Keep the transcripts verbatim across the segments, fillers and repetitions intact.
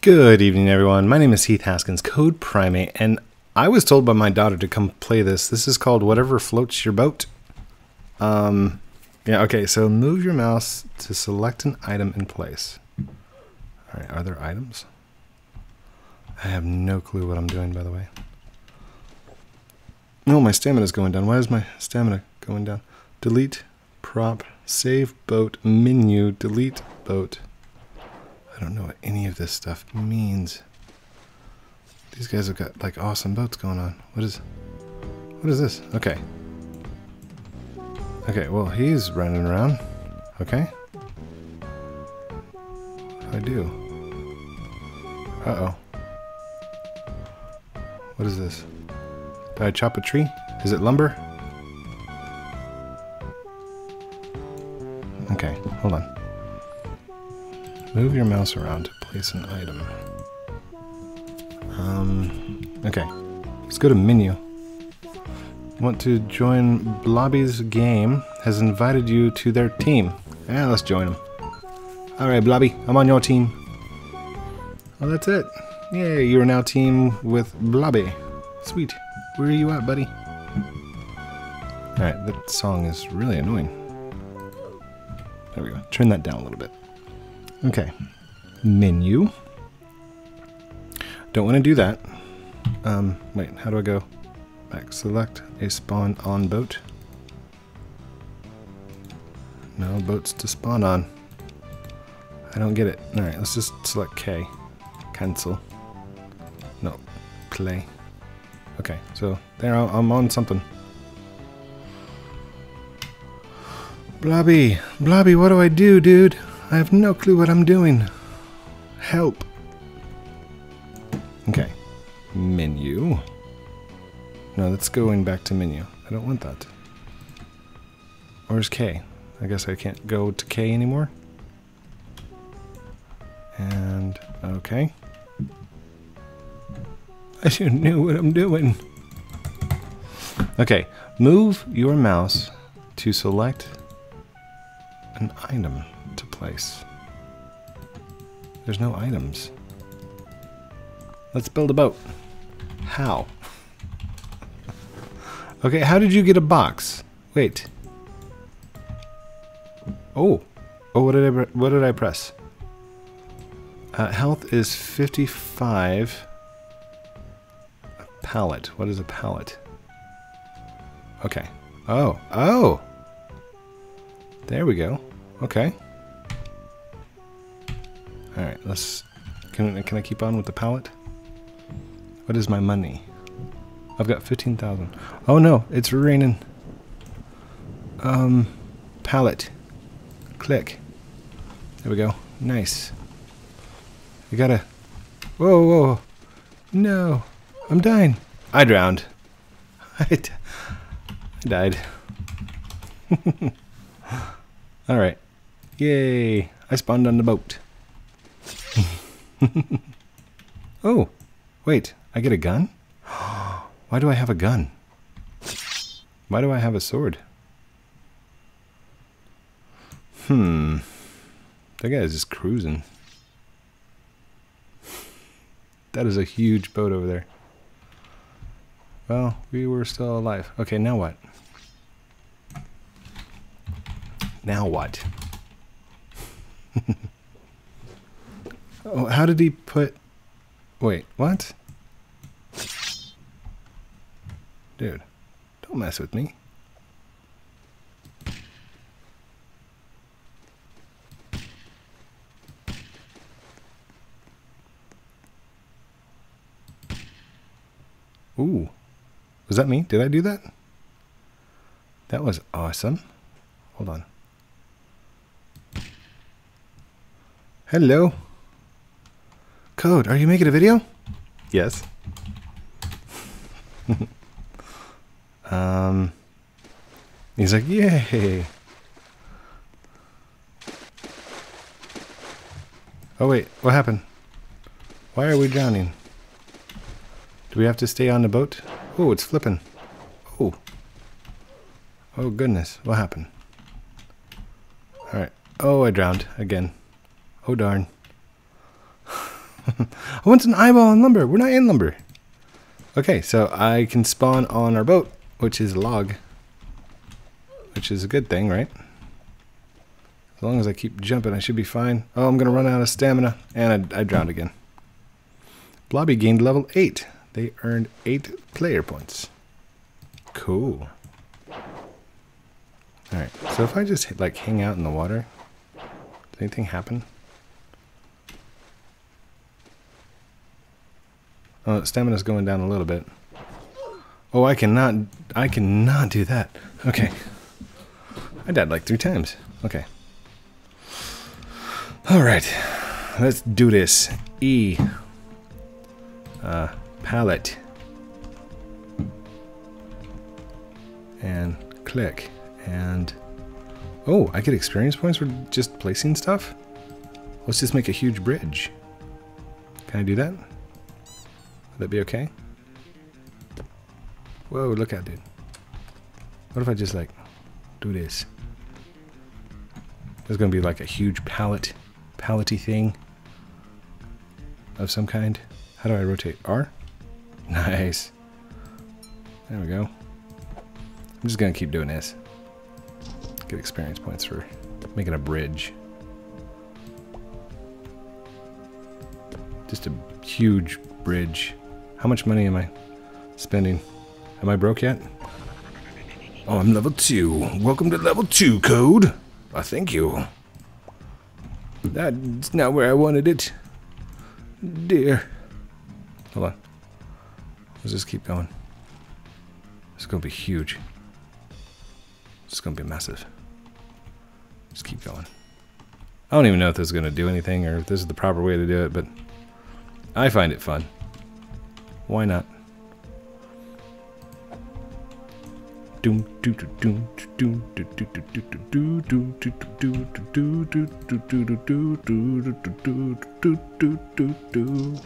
Good evening, everyone. My name is Heath Haskins, Code Primate, and I was told by my daughter to come play this. This is called Whatever Floats Your Boat. Um, yeah, okay, so move your mouse to select an item in place. All right, are there items? I have no clue what I'm doing, by the way. No, my stamina's going down. Why is my stamina going down? Delete, prop, save boat, menu, delete boat. I don't know what any of this stuff means. These guys have got like awesome boats going on. What is, what is this? Okay. Okay, well, he's running around. Okay. What do I do? Uh-oh. What is this? Did I chop a tree? Is it lumber? Okay, hold on. Move your mouse around to place an item. Um, okay, let's go to menu. Want to join Bloby's game? Has invited you to their team. Yeah, let's join them. All right, Bloby, I'm on your team. Well, that's it. Yay, you are now team with Bloby. Sweet. Where are you at, buddy? All right, that song is really annoying. There we go. Turn that down a little bit. Okay, menu. Don't want to do that. Um, wait, how do I go back? Select a spawn on boat. No boats to spawn on. I don't get it. All right, let's just select K. Cancel. No, play. Okay, so there I'm on something. Bloby, Bloby, what do I do, dude? I have no clue what I'm doing. Help. Okay. Menu. No, that's going back to menu. I don't want that. Where's K? I guess I can't go to K anymore. And, okay. I should have knew what I'm doing. Okay. Move your mouse to select an item. To place. There's no items. Let's build a boat. How? Okay, how did you get a box? Wait. Oh. Oh, what did I what did I press? Uh, health is fifty-five. A pallet. What is a pallet? Okay. Oh. Oh. There we go. Okay. All right, let's, can, can I keep on with the pallet? What is my money? I've got fifteen thousand. Oh no, it's raining. Um, pallet. Click. There we go. Nice. You gotta, whoa, whoa. No, I'm dying. I drowned. I, d I died. All right. Yay. I spawned on the boat. Oh, wait, I get a gun? Why do I have a gun? Why do I have a sword? Hmm. That guy's just cruising. That is a huge boat over there. Well, we were still alive. Okay, now what? Now what? Oh, how did he put... Wait, what? Dude, don't mess with me. Ooh. Was that me? Did I do that? That was awesome. Hold on. Hello. Code, are you making a video? Yes. um, he's like, yay. Oh wait, what happened? Why are we drowning? Do we have to stay on the boat? Oh, it's flipping. Oh. Oh goodness, what happened? All right. Oh, I drowned again. Oh darn. I want an eyeball in lumber. We're not in lumber. Okay, so I can spawn on our boat, which is log. Which is a good thing, right? As long as I keep jumping, I should be fine. Oh, I'm going to run out of stamina. And I, I drowned again. Bloby gained level eight. They earned eight player points. Cool. Alright, so if I just like hang out in the water, does anything happen? Oh, stamina's going down a little bit. Oh, I cannot, I cannot do that. Okay. I died like three times. Okay. Alright. Let's do this. E. Uh, palette. And click. And oh, I get experience points for just placing stuff? Let's just make a huge bridge. Can I do that? Would that be okay? Whoa, look out, dude. What if I just like do this? There's gonna be like a huge pallet, palletty thing of some kind. How do I rotate? R? Nice. There we go. I'm just gonna keep doing this. Get experience points for making a bridge. Just a huge bridge. How much money am I spending? Am I broke yet? Oh, I'm level two. Welcome to level two, Code. I thank you. That's not where I wanted it. Dear. Hold on. Let's just keep going. It's gonna be huge. It's gonna be massive. Just keep going. I don't even know if this is going to do anything or if this is the proper way to do it, but I find it fun. Why not? Doom do do doom do do do do do do do do do do do.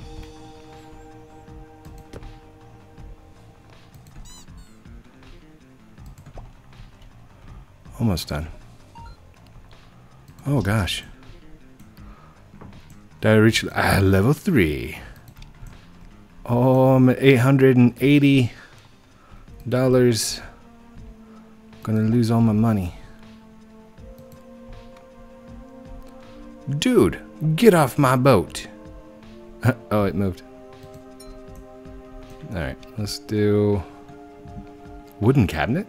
Almost done. Oh gosh. Did I reach uh, level three? Oh, I'm at eight hundred eighty dollars. Gonna lose all my money. Dude, get off my boat. Oh, it moved. Alright, let's do wooden cabinet.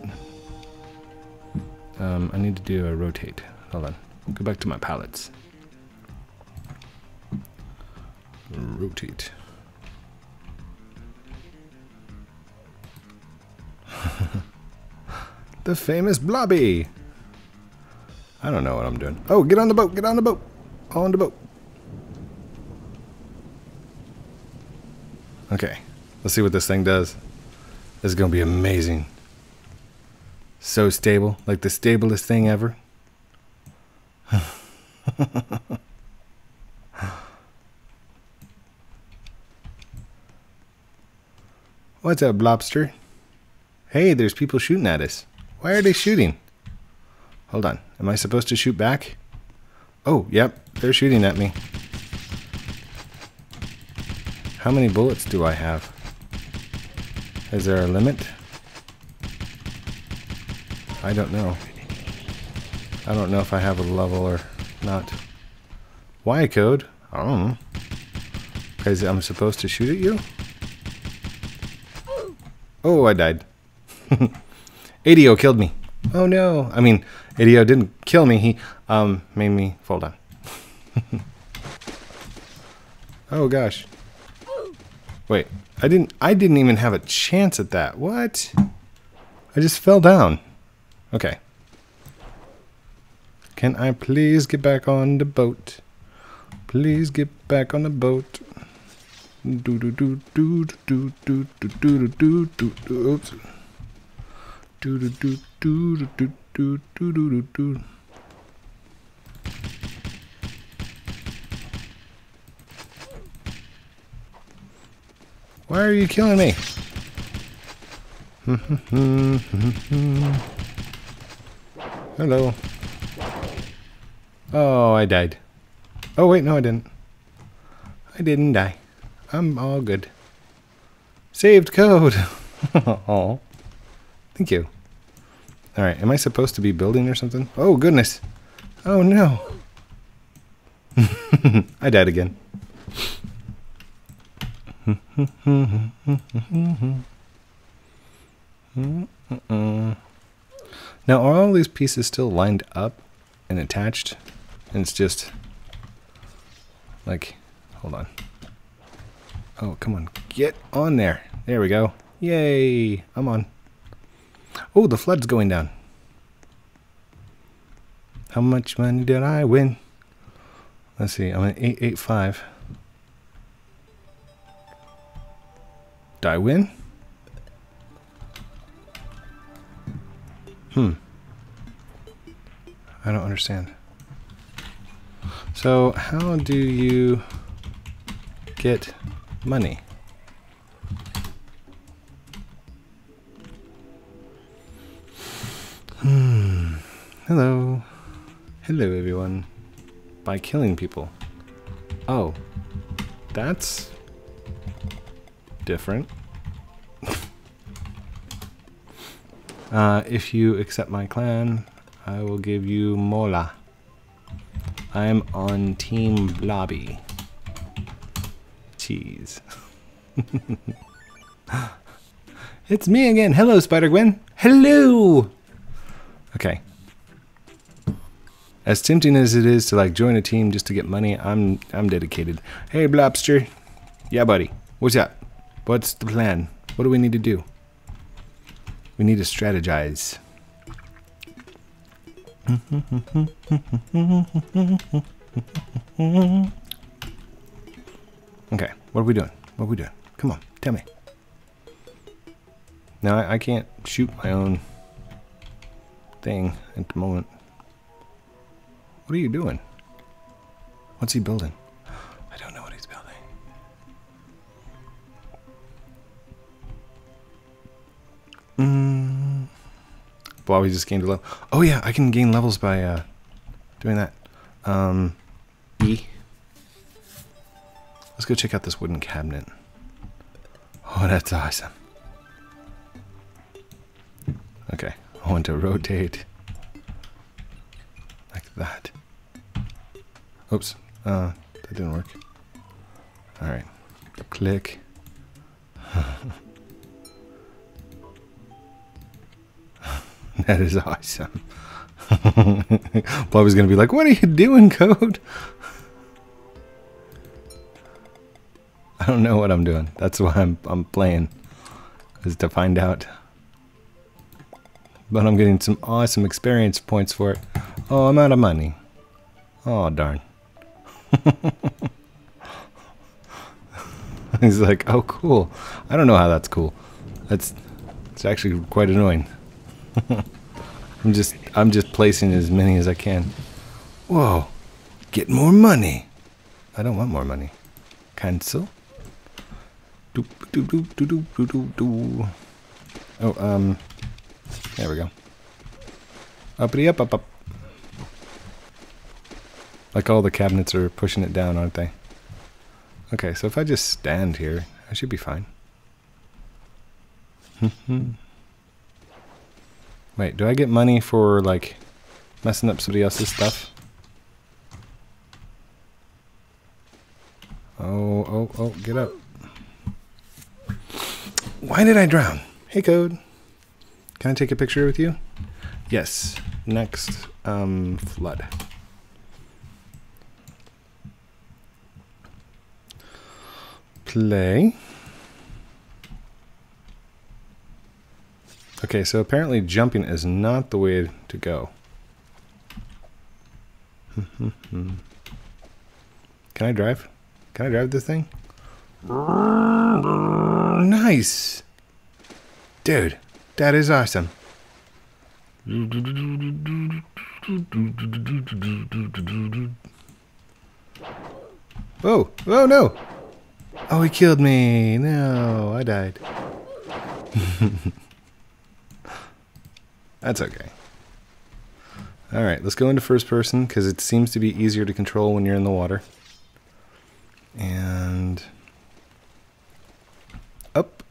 Um, I need to do a rotate. Hold on. Go back to my palettes. Rotate. The famous Bloby. I don't know what I'm doing. Oh, get on the boat. Get on the boat. On the boat. Okay. Let's see what this thing does. This is going to be amazing. So stable, like the stablest thing ever. What's up, Blobster? Hey, there's people shooting at us. Why are they shooting? Hold on, am I supposed to shoot back? Oh, yep, they're shooting at me. How many bullets do I have? Is there a limit? I don't know. I don't know if I have a level or not. Why, Code? I don't know. Because I'm supposed to shoot at you? Oh, I died. A D O killed me. Oh no. I mean, A D O didn't kill me. He um, made me fall down. Oh gosh. Wait. I didn't, I didn't even have a chance at that. What? I just fell down. Okay. Can I please get back on the boat? Please get back on the boat. Do do do do do do do do do do do. Oops. Do do do do do do do do do. Why are you killing me? Hello. Oh, I died. Oh, wait, no, I didn't. I didn't die. I'm all good. Saved code! Aw. Thank you. Alright, am I supposed to be building or something? Oh, goodness! Oh, no! I died again. Now, are all these pieces still lined up and attached? And it's just... like... hold on. Oh, come on. Get on there. There we go. Yay! I'm on. Oh, the flood's going down. How much money did I win? Let's see. I'm at eight eighty-five. Did I win? Hmm. I don't understand. So, how do you get money? Hmm. Hello. Hello, everyone. By killing people. Oh. That's... different. Uh, if you accept my clan, I will give you Mola. I'm on Team Bloby. Cheese. It's me again. Hello, Spider Gwen. Hello. Okay. As tempting as it is to like join a team just to get money, I'm I'm dedicated. Hey, Blobster. Yeah, buddy. What's up? What's the plan? What do we need to do? We need to strategize. Okay, what are we doing? What are we doing? Come on, tell me. No, I, I can't shoot my own thing at the moment. What are you doing? What's he building? I don't know what he's building. Mm. Wow, we just gained a level. Oh yeah, I can gain levels by uh, doing that. Um, B. Let's go check out this wooden cabinet. Oh, that's awesome. Okay, I want to rotate. Like that. Oops, uh, that didn't work. Alright, click. That is awesome. Bloby's gonna be like, what are you doing, Code? I don't know what I'm doing. That's why I'm I'm playing, is to find out. But I'm getting some awesome experience points for it. Oh, I'm out of money. Oh, darn. He's like, oh, cool. I don't know how that's cool. That's it's actually quite annoying. I'm just I'm just placing as many as I can. Whoa, get more money. I don't want more money. Cancel. Doop, doop, doop, doop, doop, doop, doop. Oh, um, there we go. Uppity up, up, up. Like all the cabinets are pushing it down, aren't they? Okay, so if I just stand here, I should be fine. Wait, do I get money for, like, messing up somebody else's stuff? Oh, oh, oh, get up. Why did I drown? Hey, Code. Can I take a picture with you? Yes. Next, um, flood. Play. Okay, so apparently jumping is not the way to go. Can I drive? Can I drive this thing? Nice! Dude, that is awesome. Oh, oh no! Oh, he killed me! No, I died. That's okay. Alright, let's go into first person, because it seems to be easier to control when you're in the water. and up.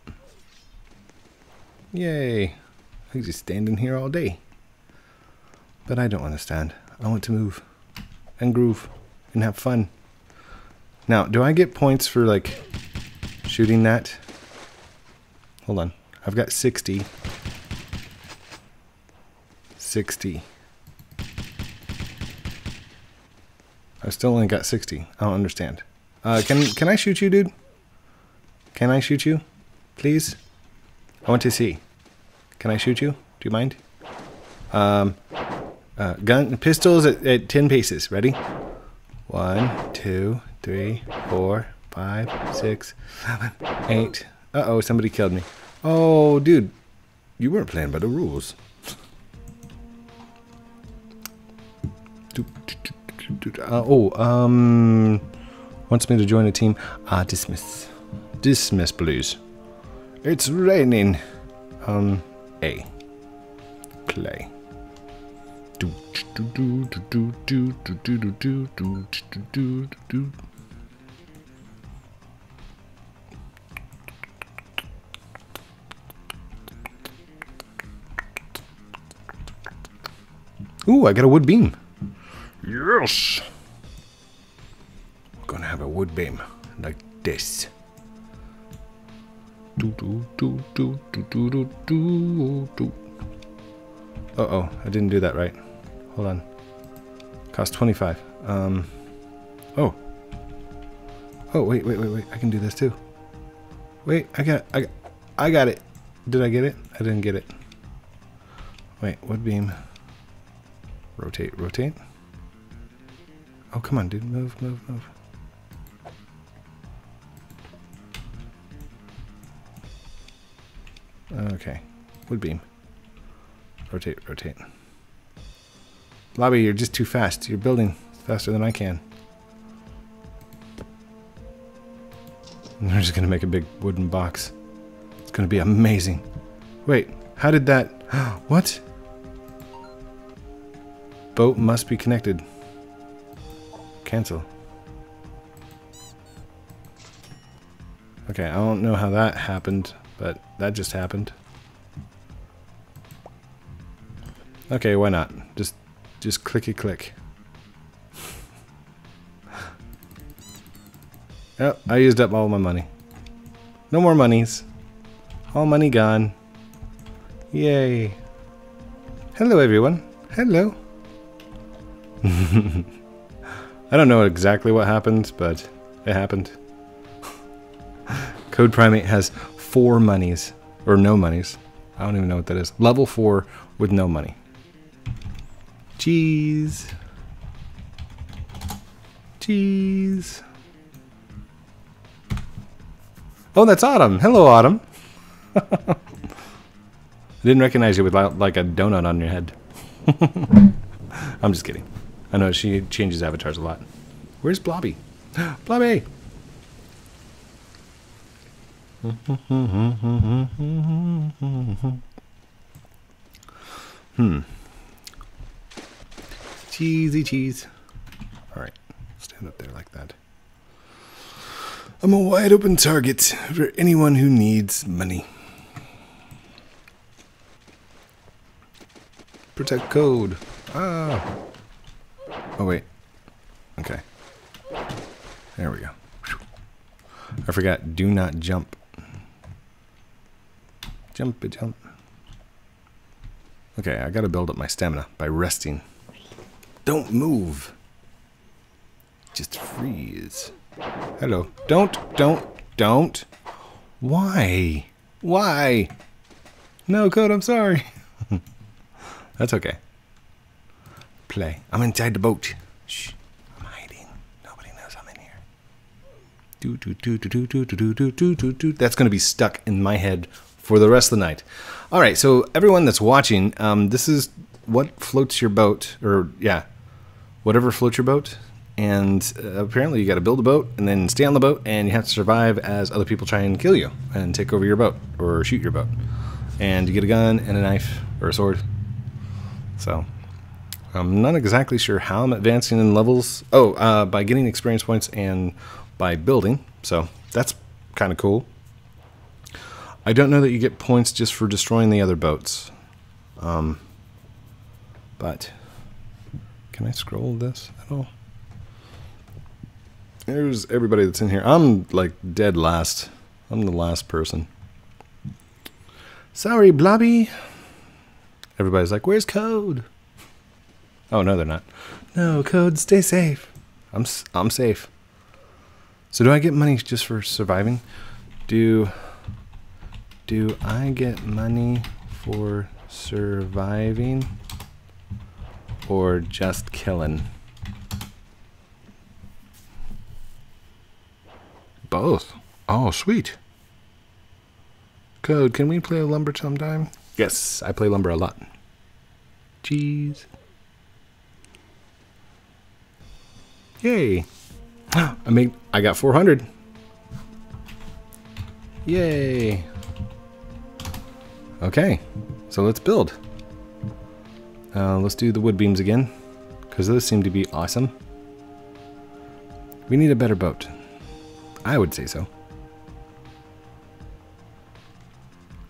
Yay. I could just stand in here all day. But I don't want to stand. I want to move and groove and have fun. Now, do I get points for like shooting that? Hold on. I've got sixty. sixty. I've still only got sixty. I don't understand. Uh, can can I shoot you, dude? Can I shoot you? Please? I want to see. Can I shoot you? Do you mind? Um, uh, gun, pistols at, at ten paces. Ready? One, two, three, four, five, six, seven, eight. Uh-oh, somebody killed me. Oh, dude. You weren't playing by the rules. Uh, oh, um... wants me to join a team. Ah, dismiss. Dismiss, please. It's raining. Um, A. Play. Ooh, I got a wood beam. Yes! We're gonna have a wood beam like this. Uh-oh, I didn't do that right. Hold on. Cost twenty-five. Um. Oh. Oh, wait, wait, wait, wait. I can do this too. Wait, I got, I, I got it. Did I get it? I didn't get it. Wait, wood beam. Rotate, rotate. Oh, come on, dude. Move, move, move. Okay. Wood beam. Rotate, rotate. Blobby, you're just too fast. You're building faster than I can. I'm just going to make a big wooden box. It's going to be amazing. Wait, how did that... What? Boat must be connected. Cancel. Okay, I don't know how that happened, but that just happened. Okay, why not? Just just clicky click. Yep, I used up all my money. No more monies. All money gone. Yay. Hello everyone. Hello. I don't know exactly what happened, but it happened. Code Primate has four monies, or no monies. I don't even know what that is. Level four with no money. Cheese. Cheese. Oh, that's Autumn. Hello, Autumn. I didn't recognize you without like a donut on your head. I'm just kidding. I know she changes avatars a lot. Where's Bloby? Bloby! Hmm. Cheesy cheese. Alright, stand up there like that. I'm a wide open target for anyone who needs money. Protect code. Ah! Oh, wait. Okay. There we go. I forgot. Do not jump. Jump, jump. Okay, I gotta build up my stamina by resting. Don't move. Just freeze. Hello. Don't, don't, don't. Why? Why? No, Code, I'm sorry. That's okay. Play. I'm inside the boat. Shh. I'm hiding. Nobody knows I'm in here. Do do do do do do do do do do. That's gonna be stuck in my head for the rest of the night. All right. So everyone that's watching, um, this is What Floats Your Boat, or yeah, Whatever Floats Your Boat. And uh, apparently you got to build a boat and then stay on the boat, and you have to survive as other people try and kill you and take over your boat or shoot your boat. And you get a gun and a knife or a sword. So. I'm not exactly sure how I'm advancing in levels. Oh, uh, by getting experience points and by building, so that's kind of cool. I don't know that you get points just for destroying the other boats. Um, but can I scroll this at all? There's everybody that's in here. I'm like dead last. I'm the last person. Sorry, Blobby. Everybody's like, where's Code? Oh, no, they're not. No, Code, stay safe. I'm, I'm safe. So do I get money just for surviving? Do... Do I get money for surviving or just killing? Both. Oh, sweet. Code, can we play Lumber sometime? Yes, I play Lumber a lot. Jeez. Yay. I made, I got four hundred. Yay. Okay, so let's build. Uh, let's do the wood beams again, because those seem to be awesome. We need a better boat. I would say so.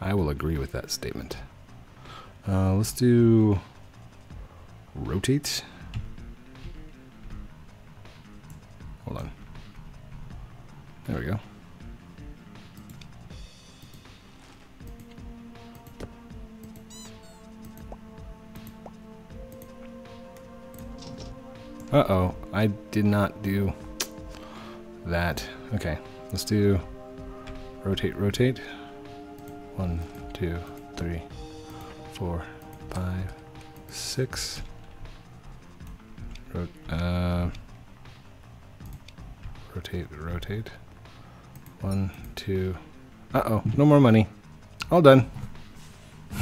I will agree with that statement. Uh, let's do rotate. Hold on. There we go. Uh-oh, I did not do that. Okay, let's do rotate, rotate. One, two, three, four, five, six. Rot uh, rotate, rotate. One, two. Uh-oh, no more money. All done.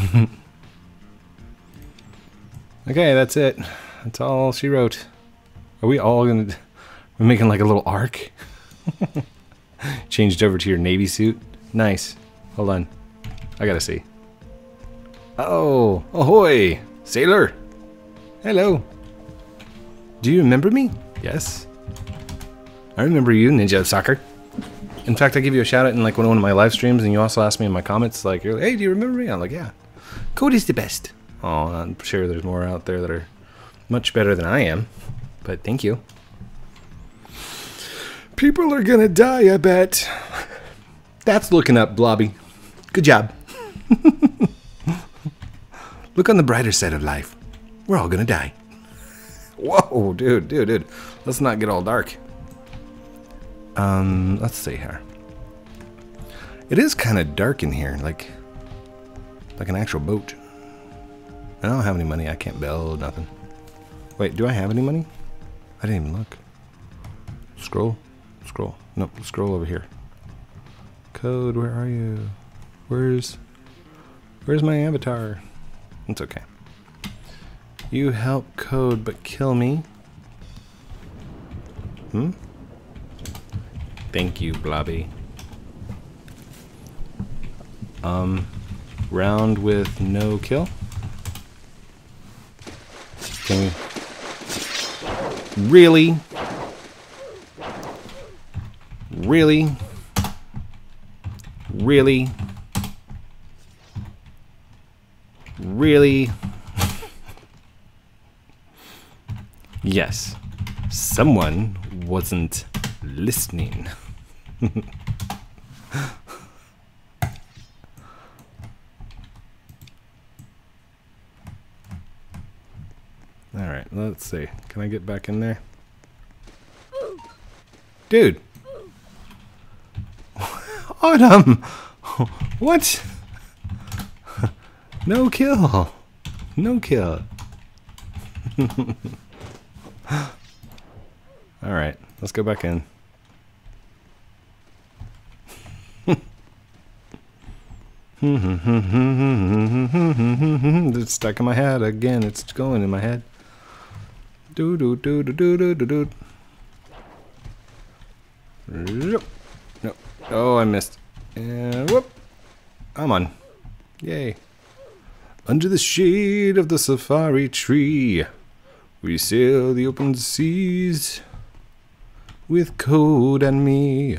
Okay, that's it. That's all she wrote. Are we all gonna, we're making like a little arc? Changed over to your navy suit. Nice. Hold on. I gotta see. Oh, ahoy, sailor. Hello. Do you remember me? Yes. I remember you, Ninja of Soccer. In fact, I give you a shout out in like one of my live streams, and you also asked me in my comments, like, you're like, hey, do you remember me? I'm like, yeah. Code is the best. Oh, I'm sure there's more out there that are much better than I am. But thank you. People are gonna die, I bet. That's looking up, Blobby. Good job. Look on the brighter side of life. We're all gonna die. Whoa, dude, dude, dude. Let's not get all dark. Um, let's see here. It is kind of dark in here, like, like an actual boat. I don't have any money. I can't build nothing. Wait, do I have any money? I didn't even look. Scroll, scroll. Nope, scroll over here. Code, where are you? Where's, where's my avatar? It's okay. You help Code, but kill me. Hmm? Thank you, Blobby. Um, round with no kill. Can we? Really? Really? Really? Really? Yes. Someone wasn't listening. All right, let's see. Can I get back in there? Dude! Autumn! What? No kill! No kill! All right, let's go back in. It's stuck in my head again. It's going in my head. Do do do do do do do. No. Oh, I missed. And whoop. I'm on. Yay. Under the shade of the safari tree, we sail the open seas. with Code and me.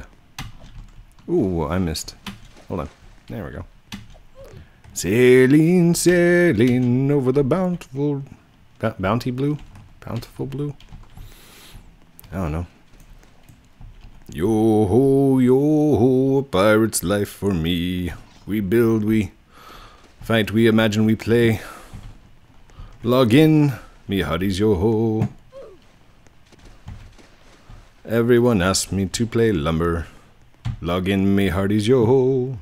Ooh, I missed. Hold on. There we go. Sailing, sailing over the bountiful... Bounty blue? Bountiful blue? I don't know. Yo-ho, yo-ho, a pirate's life for me. We build, we fight, we imagine, we play. Log in, me hotties, yo-ho. Everyone asks me to play lumber. Log in, me hearties, yo-ho.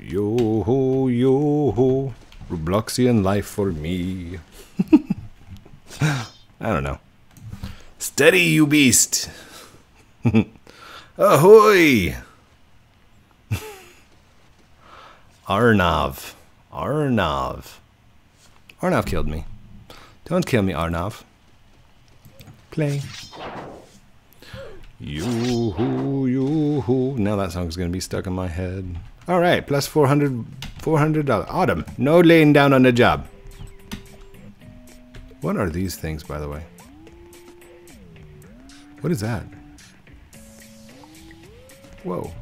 Yo-ho, yo-ho. Robloxian life for me. I don't know. Steady, you beast. Ahoy! Arnav. Arnav. Arnav killed me. Don't kill me, Arnav. Play. Yoo-hoo, yoo-hoo. Now that song's gonna be stuck in my head. Alright, plus four hundred dollars. four hundred dollars. Autumn, no laying down on the job. What are these things, by the way? What is that? Whoa.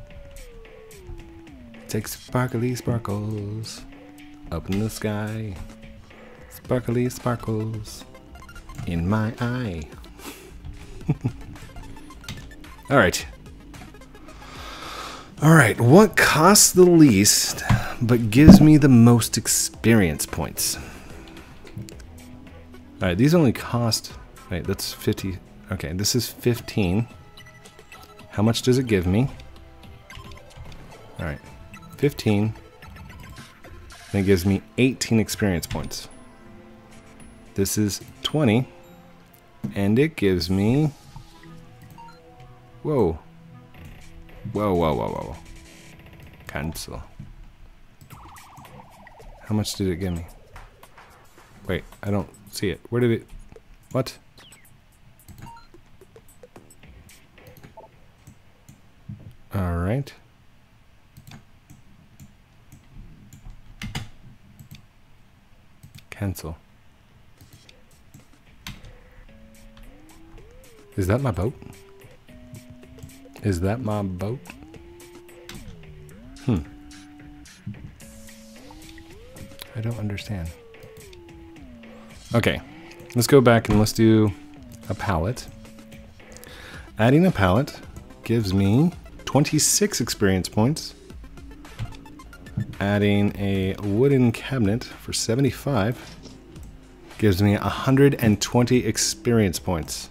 Take sparkly sparkles up in the sky. Sparkly sparkles in my eye. Alright. Alright, what costs the least, but gives me the most experience points? Alright, these only cost... Wait, that's fifty... Okay, this is fifteen. How much does it give me? Alright, fifteen. That gives me eighteen experience points. This is twenty. And it gives me... Whoa. Whoa, whoa, whoa, whoa. Cancel. How much did it give me? Wait, I don't see it. Where did it... What? Alright. Cancel. Is that my boat? Is that my boat? Hmm. I don't understand. Okay, let's go back and let's do a pallet. Adding a pallet gives me twenty-six experience points. Adding a wooden cabinet for seventy-five gives me one hundred twenty experience points.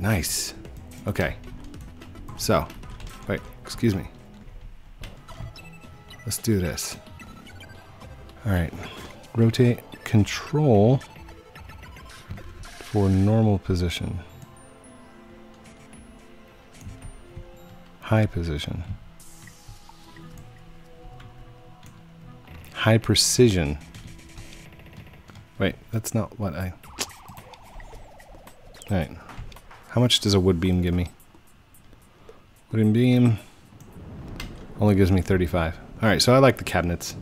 Nice. Okay. So, wait, excuse me. Let's do this. All right, rotate control for normal position. High position. High precision. Wait, that's not what I... All right, how much does a wood beam give me? Wooden beam only gives me thirty-five. All right, so I like the cabinets.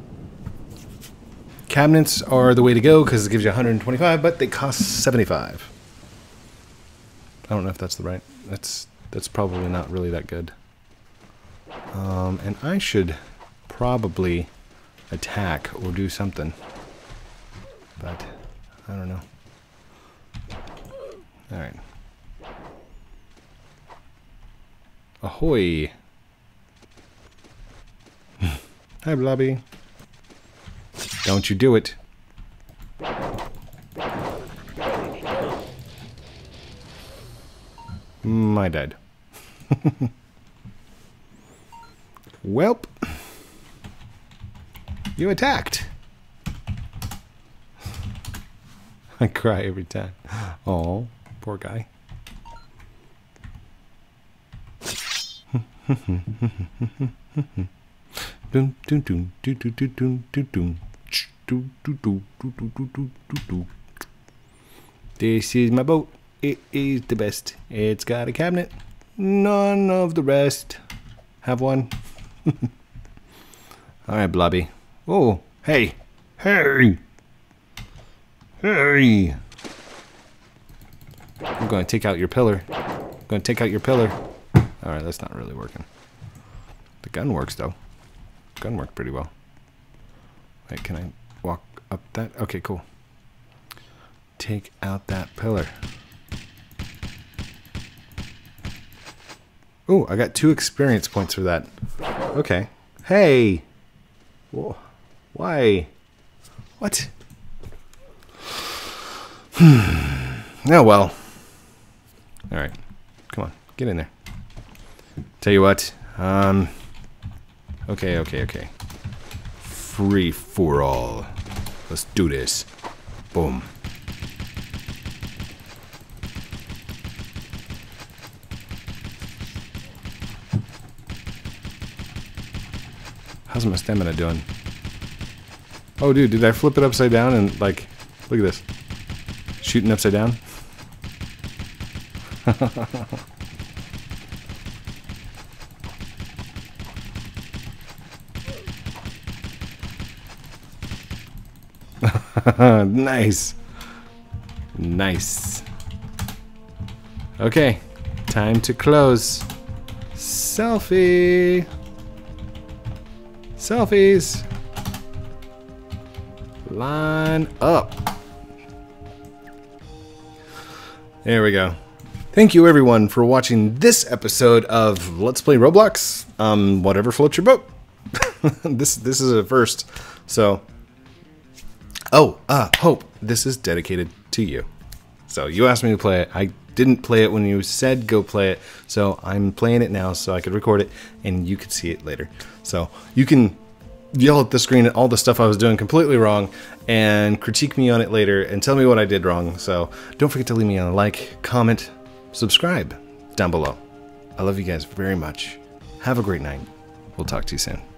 Cabinets are the way to go because it gives you one hundred twenty-five, but they cost seventy-five. I don't know if that's the right. That's that's probably not really that good. Um, and I should probably attack or do something, but I don't know. All right. Ahoy! Hi, Bloby. Don't you do it. Mm, I died. Welp. You attacked. I cry every time. Oh, poor guy. This is my boat. It is the best. It's got a cabinet. None of the rest have one. All right, Blobby. Oh, hey, hey, hey! I'm going to take out your pillar. Gonna take out your pillar. Alright, that's not really working. The gun works, though. The gun worked pretty well. Wait, can I walk up that? Okay, cool. Take out that pillar. Ooh, I got two experience points for that. Okay. Hey! Whoa. Why? What? Hmm. Oh, well. Alright. Come on. Get in there. Tell you what. Um... Okay, okay, okay. Free for all. Let's do this. Boom. How's my stamina doing? Oh, dude, did I flip it upside down and, like, look at this. Shooting upside down? Nice. Nice. Okay. Time to close. Selfie. Selfies. Line up. There we go. Thank you everyone for watching this episode of Let's Play Roblox. Um, whatever floats your boat. This this is a first. So Oh, uh, Hope, this is dedicated to you. So you asked me to play it. I didn't play it when you said go play it. So I'm playing it now so I could record it and you could see it later. So you can yell at the screen at all the stuff I was doing completely wrong and critique me on it later and tell me what I did wrong. So don't forget to leave me a like, comment, subscribe down below. I love you guys very much. Have a great night. We'll talk to you soon.